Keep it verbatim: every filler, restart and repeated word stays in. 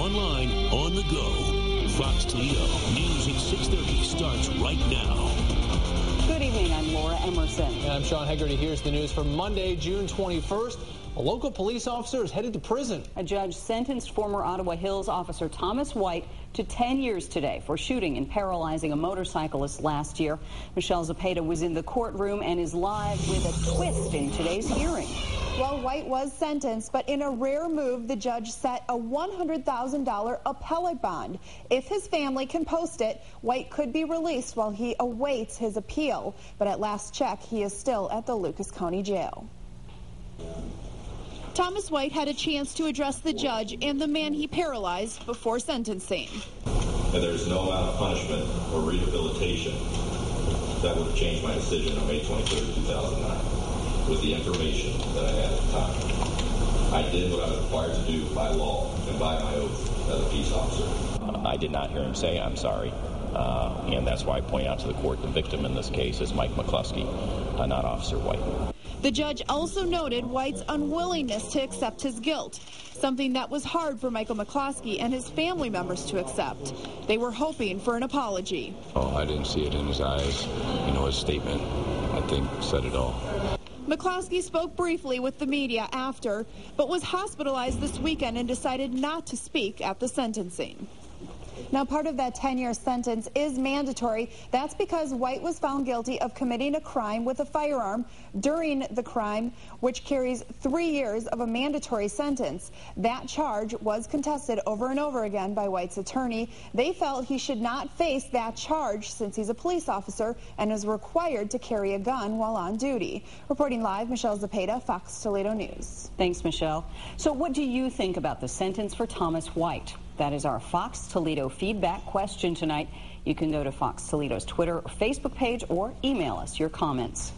online, on the go. Fox Toledo News at six thirty starts right now. Good evening, I'm Laura Emerson. And I'm Sean Hegarty. Here's the news for Monday, June twenty-first. A local police officer is headed to prison. A judge sentenced former Ottawa Hills officer Thomas White to ten years today for shooting and paralyzing a motorcyclist last year. Michelle Zapata was in the courtroom and is live with a twist in today's hearing. Well, White was sentenced, but in a rare move, the judge set a one hundred thousand dollar appellate bond. If his family can post it, White could be released while he awaits his appeal. But at last check, he is still at the Lucas County Jail. Thomas White had a chance to address the judge and the man he paralyzed before sentencing. And there's no amount of punishment or rehabilitation that would have changed my decision on May twenty-third, two thousand nine, with the information that I had at the time. I did what I was required to do by law and by my oath as a peace officer. Uh, I did not hear him say, "I'm sorry." Uh, and that's why I point out to the court the victim in this case is Mike McCloskey, uh, not Officer White. The judge also noted White's unwillingness to accept his guilt, something that was hard for Michael McCloskey and his family members to accept. They were hoping for an apology. Oh, I didn't see it in his eyes. You know, his statement, I think, said it all. McCloskey spoke briefly with the media after, but was hospitalized this weekend and decided not to speak at the sentencing. Now, part of that ten-year sentence is mandatory. That's because White was found guilty of committing a crime with a firearm during the crime, which carries three years of a mandatory sentence. That charge was contested over and over again by White's attorney. They felt he should not face that charge since he's a police officer and is required to carry a gun while on duty. Reporting live, Michelle Zapata, Fox Toledo News. Thanks, Michelle. So what do you think about the sentence for Thomas White? That is our Fox Toledo feedback question tonight. You can go to Fox Toledo's Twitter or Facebook page or email us your comments.